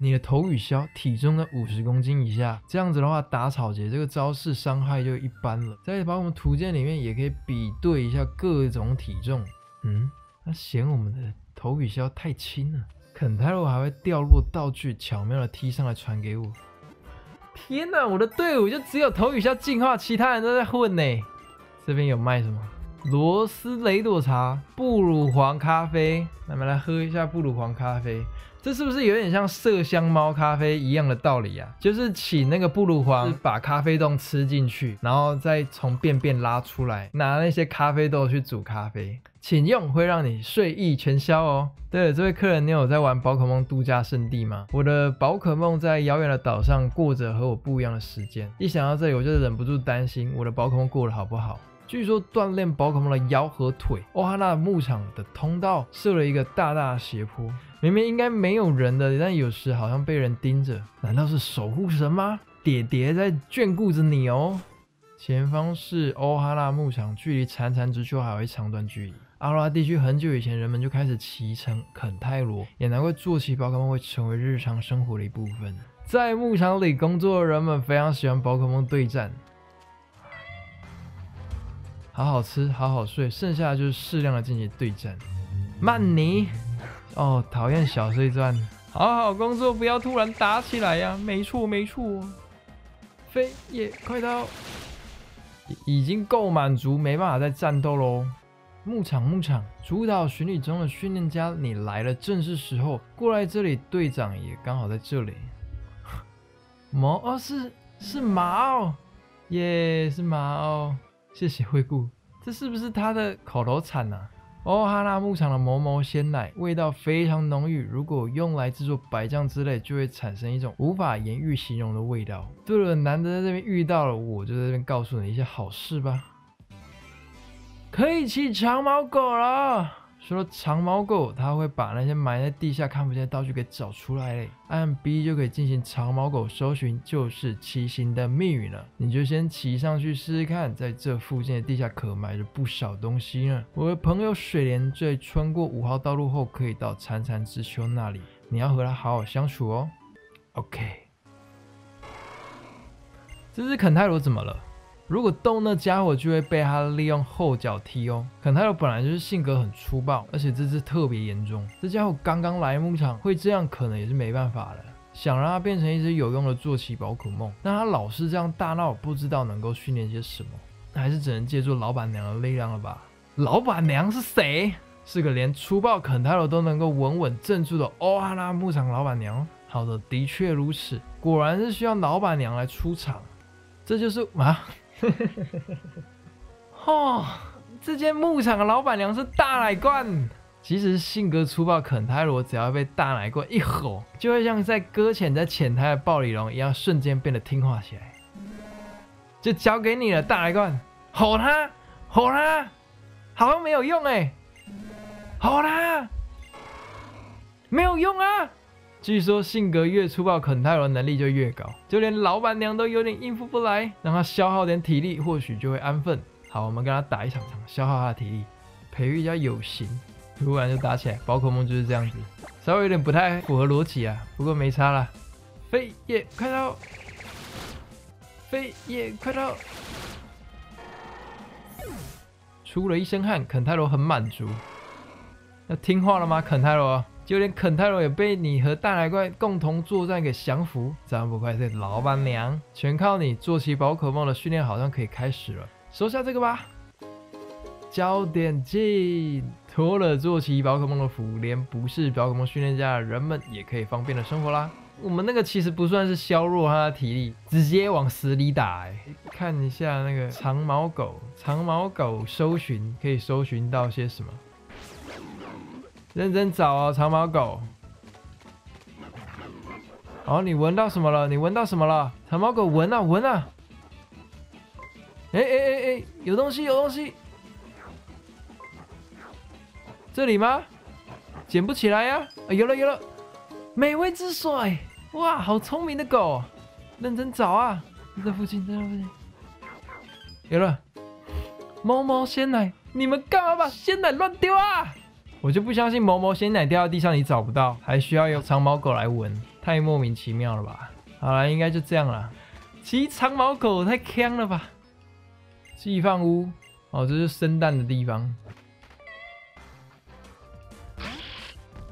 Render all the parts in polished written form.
你的头与枭体重在50公斤以下，这样子的话打草节这个招式伤害就一般了。再把我们图鉴里面也可以比对一下各种体重。那嫌我们的头与枭太轻了，肯泰罗还会掉落道具，巧妙的踢上来传给我。天哪，我的队伍就只有头与枭进化，其他人都在混呢。这边有卖什么？ 罗斯雷朵茶、布鲁黄咖啡，那我们来喝一下布鲁黄咖啡。这是不是有点像麝香猫咖啡一样的道理啊？就是请那个布鲁黄把咖啡豆吃进去，然后再从便便拉出来，拿那些咖啡豆去煮咖啡。请用会让你睡意全消哦。对了，这位客人，你有在玩宝可梦度假胜地吗？我的宝可梦在遥远的岛上过着和我不一样的时间。一想到这里，我就忍不住担心我的宝可梦过得好不好。 据说锻炼宝可梦的腰和腿，欧哈纳牧场的通道设了一个大大的斜坡，明明应该没有人的，但有时好像被人盯着。难道是守护神吗？爹爹在眷顾着你哦。前方是欧哈纳牧场，距离潺潺之丘还有一长段距离。阿拉地区很久以前人们就开始骑乘肯泰罗，也难怪坐骑宝可梦会成为日常生活的一部分。在牧场里工作的人们非常喜欢宝可梦对战。 好好吃，好好睡，剩下的就是适量的进行对战。曼尼，哦，讨厌小碎钻，好好工作，不要突然打起来呀、啊！没错，没错。飞也快到，已经够满足，没办法再战斗喽。牧场，主导巡礼中的训练家，你来了，正是时候。过来这里，队长也刚好在这里。毛哦，是毛，耶，是毛。 谢谢惠顾，这是不是他的口头禅啊？欧哈纳牧场的某某鲜奶味道非常浓郁，如果用来制作白酱之类，就会产生一种无法言喻形容的味道。对了，难得在这边遇到了，我就在这边告诉你一些好事吧。可以骑长毛狗了。说到长毛狗，它会把那些埋在地下看不见的道具给找出来嘞。按 B 就可以进行长毛狗搜寻，就是骑行的密语了。你就先骑上去试试看，在这附近的地下可埋着不少东西呢。我的朋友水莲在穿过5号道路后，可以到潺潺之丘那里，你要和他好好相处哦。OK， 这只肯泰罗怎么了？ 如果动那家伙，就会被他利用后脚踢哦。肯泰罗本来就是性格很粗暴，而且这次特别严重。这家伙刚刚来牧场，会这样可能也是没办法了。想让他变成一只有用的坐骑宝可梦，但他老是这样大闹，不知道能够训练些什么，还是只能借助老板娘的力量了吧？老板娘是谁？是个连粗暴肯泰罗都能够稳稳镇住的欧哈纳牧场老板娘。好的，的确如此，果然是需要老板娘来出场。这就是啊。 哦，这间牧场的老板娘是大奶罐。其实性格粗暴肯泰罗，只要被大奶罐一吼，就会像在搁浅在浅滩的暴鲤龙一样，瞬间变得听话起来。就交给你了，大奶罐，吼他，吼他，好像没有用哎，吼他，没有用啊。 据说性格越粗暴，肯泰罗能力就越高，就连老板娘都有点应付不来，让他消耗点体力，或许就会安分。好，我们跟他打一场，消耗他的体力，培育一下友情。突然就打起来，宝可梦就是这样子，稍微有点不太符合逻辑啊，不过没差啦。飞也快到，飞也快到，出了一身汗，肯泰罗很满足。那听话了吗，肯泰罗？ 就连肯泰罗也被你和大奶怪共同作战给降服，真不愧是老板娘，全靠你！坐骑宝可梦的训练好像可以开始了，收下这个吧。焦点镜脱了坐骑宝可梦的服，连不是宝可梦训练家的人们也可以方便的生活啦。我们那个其实不算是削弱他的体力，直接往死里打、欸。看一下那个长毛狗搜寻可以搜寻到些什么？ 认真找哦，长毛狗。哦，你闻到什么了？你闻到什么了？长毛狗闻啊闻啊！哎，有东西有东西！这里吗？捡不起来呀、啊！有了有了！美味之水！哇，好聪明的狗！认真找啊！在附近，在附近。有了！猫猫鲜奶，你们干嘛把鲜奶乱丢啊？ 我就不相信某某鲜奶掉到地上你找不到，还需要有长毛狗来闻。太莫名其妙了吧？好了，应该就这样了。骑长毛狗太坑了吧！寄放屋，哦，这是生蛋的地方。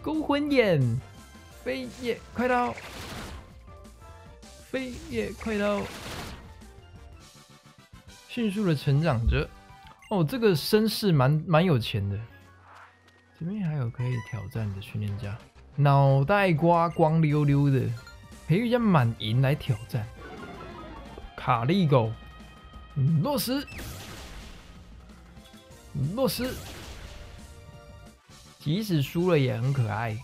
勾魂眼，飞也快刀，飞也快刀，迅速的成长着。哦，这个绅士蛮有钱的。这边还有可以挑战的训练家。 脑袋瓜光溜溜的，培育一下满银来挑战卡利狗。落实，落实。即使输了也很可爱。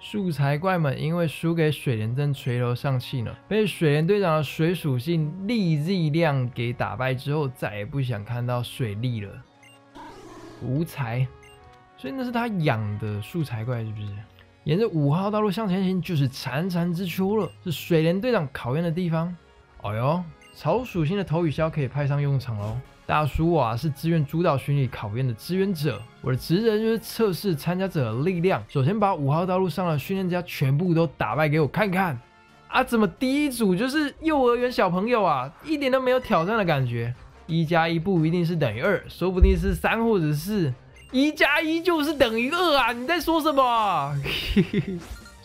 素材怪们因为输给水莲正垂头丧气呢，被水莲队长的水属性力力量给打败之后，再也不想看到水力了。无才，所以那是他养的素材怪，是不是？ 沿着5号道路向前行，就是潺潺之丘了，是水莲队长考验的地方。哎呦，草属性的头羽鸮可以派上用场喽！大叔啊，是志愿主导巡礼考验的志愿者，我的职责就是测试参加者的力量。首先把5号道路上的训练家全部都打败给我看看！啊，怎么第一组就是幼儿园小朋友啊，一点都没有挑战的感觉。1+1不一定是等于2，说不定是3或者4。 1+1就是等于2啊！你在说什么？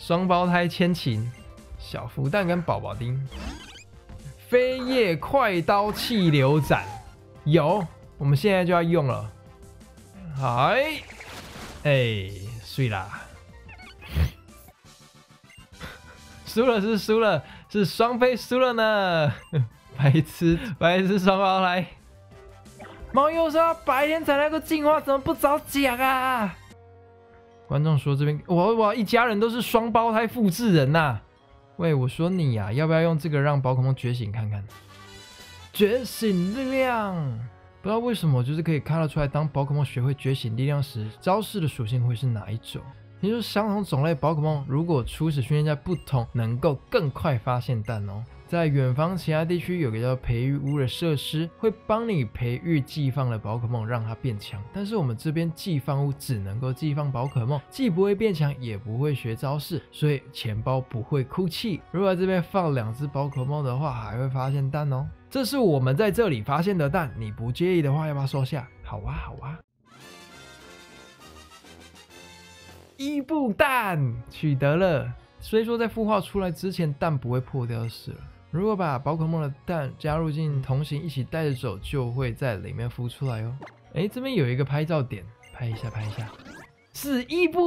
双胞胎千琴，小福蛋跟宝宝丁，飞叶快刀气流斩，有，我们现在就要用了。哎，哎，睡啦！输了是输了，是双飞输了呢！白痴，双胞胎。 猫又说白天才能够进化，怎么不早讲啊？观众说这边我一家人都是双胞胎复制人呐、啊！喂，我说你呀、啊，要不要用这个让宝可梦觉醒看看？觉醒力量，不知道为什么就是可以看得出来，当宝可梦学会觉醒力量时，招式的属性会是哪一种？听说相同种类宝可梦如果初始训练在不同，能够更快发现蛋哦。 在远方其他地区有个叫培育屋的设施，会帮你培育寄放的宝可梦，让它变强。但是我们这边寄放屋只能够寄放宝可梦，既不会变强，也不会学招式，所以钱包不会哭泣。如果在这边放2只宝可梦的话，还会发现蛋哦。这是我们在这里发现的蛋，你不介意的话，要不要收下？好啊，好啊。伊布蛋取得了，虽说在孵化出来之前蛋不会破掉就是了。 如果把宝可梦的蛋加入进同行一起带着走，就会在里面孵出来哦。哎，这边有一个拍照点，拍一下，拍一下，是伊布，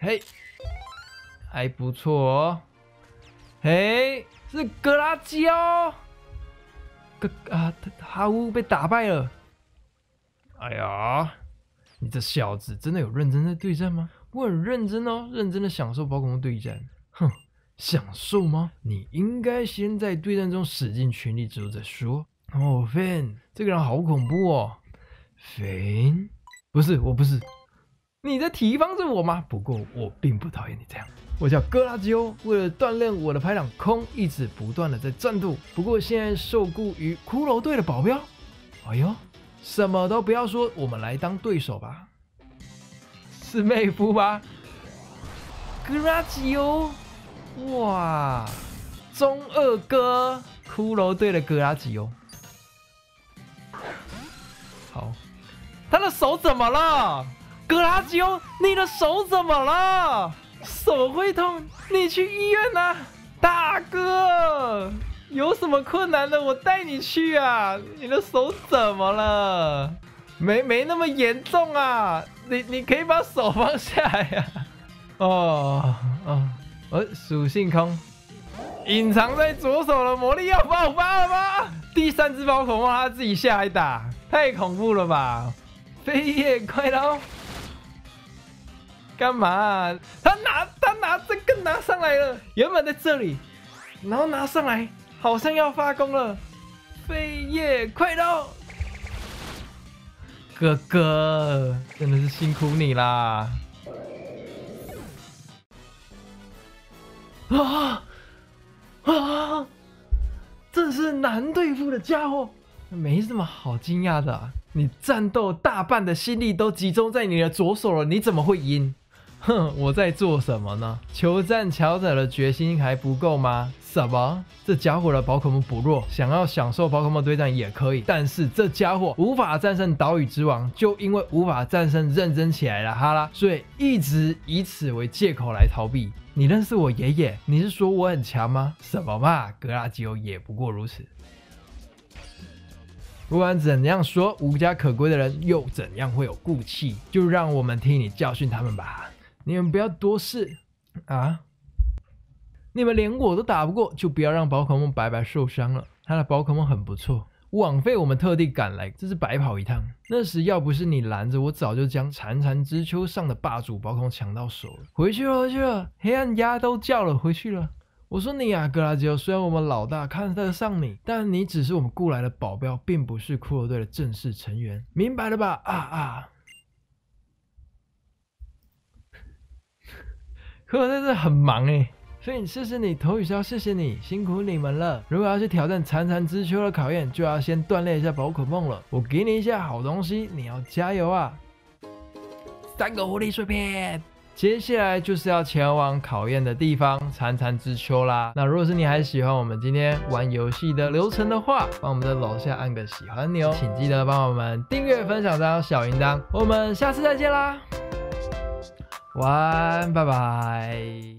嘿，还不错哦。嘿，是格拉娇，哈乌被打败了。哎呀，你这小子真的有认真在对战吗？我很认真哦，认真的享受宝可梦对战。哼。 享受吗？你应该先在对战中使尽全力之后再说。哦 ，Fan， 这个人好恐怖哦。Fan， 不是，我不是。你在提防着我吗？不过我并不讨厌你这样。我叫哥拉吉欧，为了锻炼我的排挡空，一直不断的在战斗。不过现在受雇于骷髅队的保镖。哎呦，什么都不要说，我们来当对手吧。是妹夫吧？哥拉吉欧。 哇，中二哥，骷髅队的格拉吉欧，好，他的手怎么了？格拉吉欧，你的手怎么了？手会痛，你去医院啊，大哥，有什么困难的我带你去啊。你的手怎么了？没那么严重啊，你可以把手放下呀、啊。哦哦。 属性空，隐藏在左手的魔力要爆发了吗？第3只宝可梦他自己下来打，太恐怖了吧！飞叶快刀，干嘛、啊？他拿这个拿上来了，原本在这里，然后拿上来，好像要发功了。飞叶快刀，哥哥真的是辛苦你啦！ 啊啊！这是难对付的家伙，没什么好惊讶的、啊。你战斗大半的心力都集中在你的左手了，你怎么会赢？哼，我在做什么呢？求战强者的决心还不够吗？什么？这家伙的宝可梦不弱，想要享受宝可梦对战也可以，但是这家伙无法战胜岛屿之王，就因为无法战胜认真起来了哈拉，所以一直以此为借口来逃避。 你认识我爷爷？你是说我很强吗？什么嘛，格拉吉欧也不过如此。不管怎样说，无家可归的人又怎样会有骨气？就让我们替你教训他们吧！你们不要多事啊！你们连我都打不过，就不要让宝可梦白白受伤了。他的宝可梦很不错。 枉费我们特地赶来，这是白跑一趟。那时要不是你拦着，我早就将潺潺之丘上的霸主宝可梦抢到手了。回去了，回去了，黑暗鸦都叫了，回去了。我说你啊，格拉吉欧，虽然我们老大看得上你，但你只是我们雇来的保镖，并不是骷髅队的正式成员，明白了吧？啊啊！骷髅队很忙哎。 所以谢谢你，头宇霄，谢谢你，辛苦你们了。如果要去挑战潺潺之丘的考验，就要先锻炼一下宝可梦了。我给你一下好东西，你要加油啊！3个狐狸碎片。接下来就是要前往考验的地方——潺潺之丘啦。那如果是你还喜欢我们今天玩游戏的流程的话，帮我们在楼下按个喜欢钮，请记得帮我们订阅、分享、加小铃铛。我们下次再见啦，晚安，拜拜。